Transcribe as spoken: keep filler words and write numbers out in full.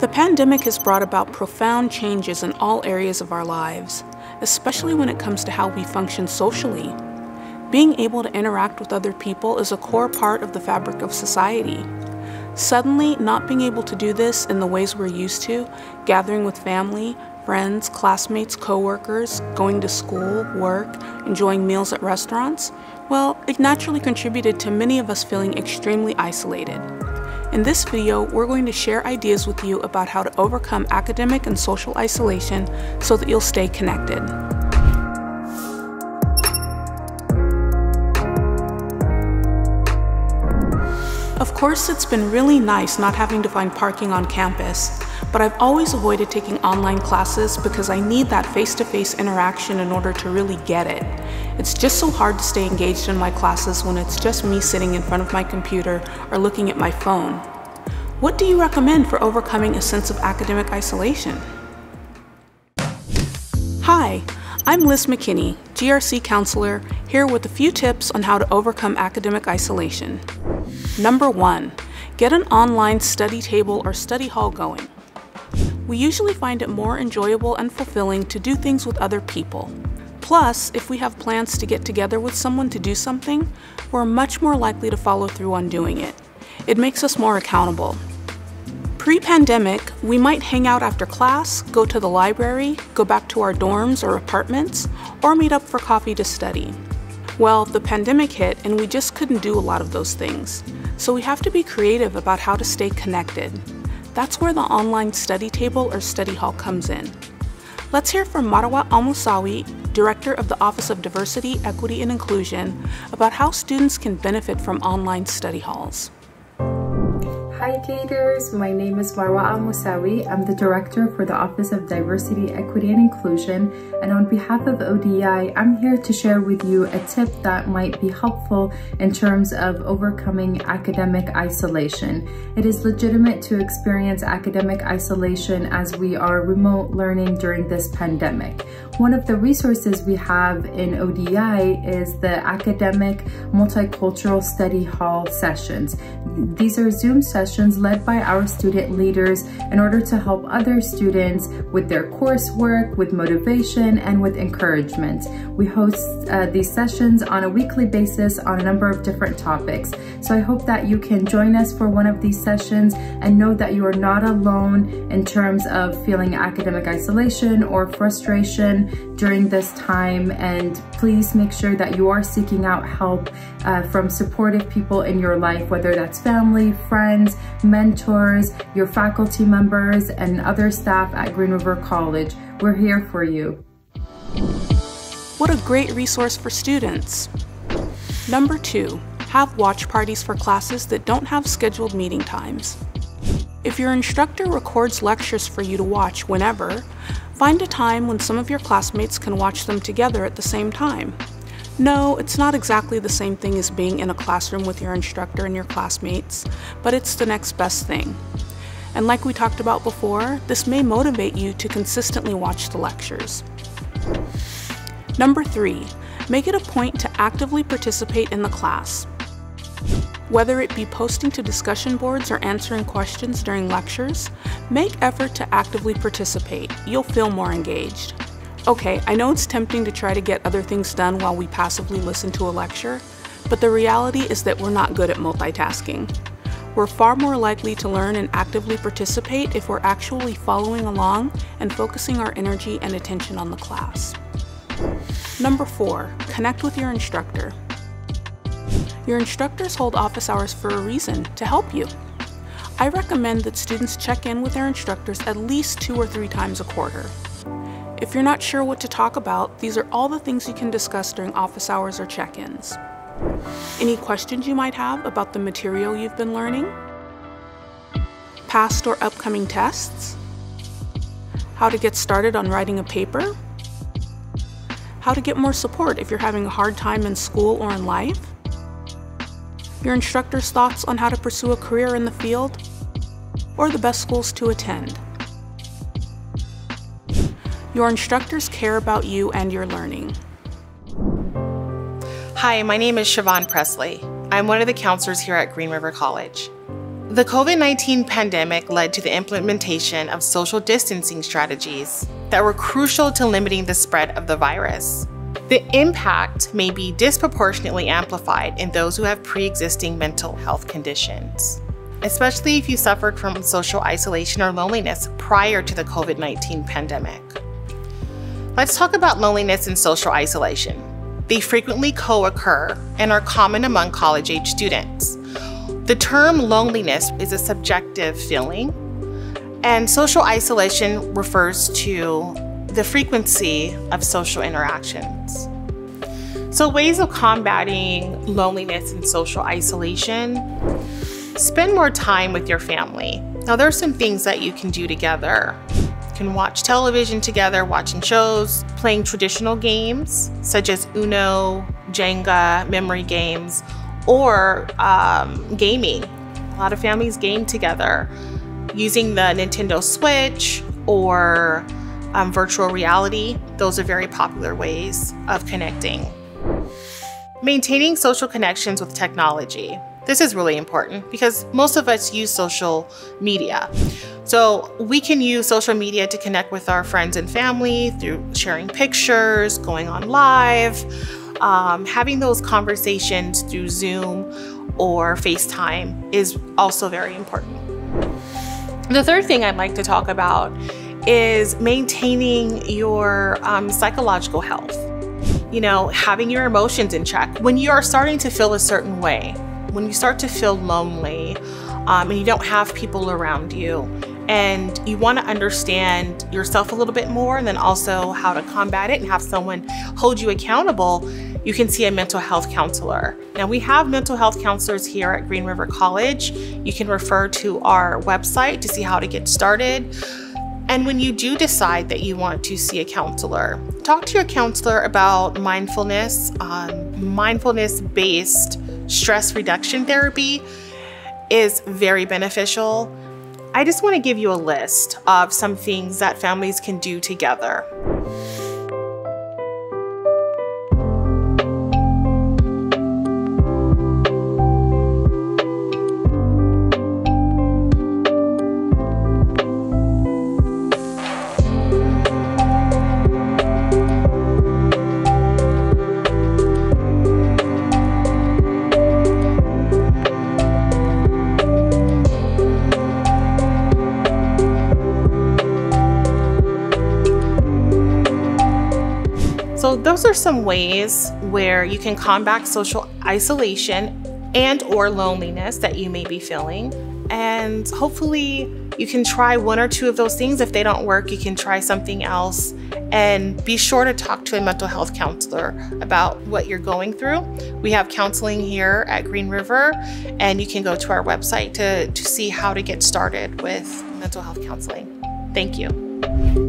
The pandemic has brought about profound changes in all areas of our lives, especially when it comes to how we function socially. Being able to interact with other people is a core part of the fabric of society. Suddenly, not being able to do this in the ways we're used to, gathering with family, friends, classmates, coworkers, going to school, work, enjoying meals at restaurants, well, it naturally contributed to many of us feeling extremely isolated. In this video, we're going to share ideas with you about how to overcome academic and social isolation so that you'll stay connected. Of course, it's been really nice not having to find parking on campus, but I've always avoided taking online classes because I need that face-to-face interaction in order to really get it. It's just so hard to stay engaged in my classes when it's just me sitting in front of my computer or looking at my phone. What do you recommend for overcoming a sense of academic isolation? Hi. I'm Liz McKinney, G R C counselor, here with a few tips on how to overcome academic isolation. Number one, get an online study table or study hall going. We usually find it more enjoyable and fulfilling to do things with other people. Plus, if we have plans to get together with someone to do something, we're much more likely to follow through on doing it. It makes us more accountable. Pre-pandemic, we might hang out after class, go to the library, go back to our dorms or apartments, or meet up for coffee to study. Well, the pandemic hit and we just couldn't do a lot of those things. So we have to be creative about how to stay connected. That's where the online study table or study hall comes in. Let's hear from Marwa Al Musawi, Director of the Office of Diversity, Equity and Inclusion, about how students can benefit from online study halls. Hi daters, my name is Marwa Al Musawi. I'm the Director for the Office of Diversity, Equity and Inclusion, and on behalf of O D I, I'm here to share with you a tip that might be helpful in terms of overcoming academic isolation. It is legitimate to experience academic isolation as we are remote learning during this pandemic. One of the resources we have in O D I is the Academic Multicultural Study Hall sessions. These are Zoom sessions led by our student leaders in order to help other students with their coursework, with motivation, and with encouragement. We host uh, these sessions on a weekly basis on a number of different topics. So I hope that you can join us for one of these sessions and know that you are not alone in terms of feeling academic isolation or frustration during this time, and please make sure that you are seeking out help uh, from supportive people in your life, whether that's family, friends, mentors, your faculty members, and other staff at Green River College. We're here for you. What a great resource for students. Number two, have watch parties for classes that don't have scheduled meeting times. If your instructor records lectures for you to watch whenever, find a time when some of your classmates can watch them together at the same time. No, it's not exactly the same thing as being in a classroom with your instructor and your classmates, but it's the next best thing. And like we talked about before, this may motivate you to consistently watch the lectures. Number three, make it a point to actively participate in the class. Whether it be posting to discussion boards or answering questions during lectures, make effort to actively participate. You'll feel more engaged. Okay, I know it's tempting to try to get other things done while we passively listen to a lecture, but the reality is that we're not good at multitasking. We're far more likely to learn and actively participate if we're actually following along and focusing our energy and attention on the class. Number four, connect with your instructor. Your instructors hold office hours for a reason, to help you. I recommend that students check in with their instructors at least two or three times a quarter. If you're not sure what to talk about, these are all the things you can discuss during office hours or check-ins. Any questions you might have about the material you've been learning? Past or upcoming tests? How to get started on writing a paper? How to get more support if you're having a hard time in school or in life? Your instructor's thoughts on how to pursue a career in the field, or the best schools to attend. Your instructors care about you and your learning. Hi, my name is Siobhan Presley. I'm one of the counselors here at Green River College. The COVID nineteen pandemic led to the implementation of social distancing strategies that were crucial to limiting the spread of the virus. The impact may be disproportionately amplified in those who have pre-existing mental health conditions, especially if you suffered from social isolation or loneliness prior to the COVID nineteen pandemic. Let's talk about loneliness and social isolation. They frequently co-occur and are common among college-age students. The term loneliness is a subjective feeling, and social isolation refers to the frequency of social interactions. So ways of combating loneliness and social isolation: spend more time with your family. Now there's some things that you can do together. You can watch television together, watching shows, playing traditional games such as Uno, Jenga, memory games, or um, gaming. A lot of families game together using the Nintendo Switch or Um, virtual reality. Those are very popular ways of connecting. Maintaining social connections with technology. This is really important because most of us use social media. So we can use social media to connect with our friends and family through sharing pictures, going on live, um, having those conversations through Zoom or FaceTime is also very important. The third thing I'd like to talk about is maintaining your um, psychological health. You know, having your emotions in check. When you are starting to feel a certain way, when you start to feel lonely um, and you don't have people around you, and you want to understand yourself a little bit more and then also how to combat it and have someone hold you accountable, you can see a mental health counselor. Now we have mental health counselors here at Green River College. You can refer to our website to see how to get started. And when you do decide that you want to see a counselor, talk to your counselor about mindfulness. Um, mindfulness-based stress reduction therapy is very beneficial. I just want to give you a list of some things that families can do together. So those are some ways where you can combat social isolation and or loneliness that you may be feeling. And hopefully you can try one or two of those things. If they don't work, you can try something else, and be sure to talk to a mental health counselor about what you're going through. We have counseling here at Green River, and you can go to our website to, to see how to get started with mental health counseling. Thank you.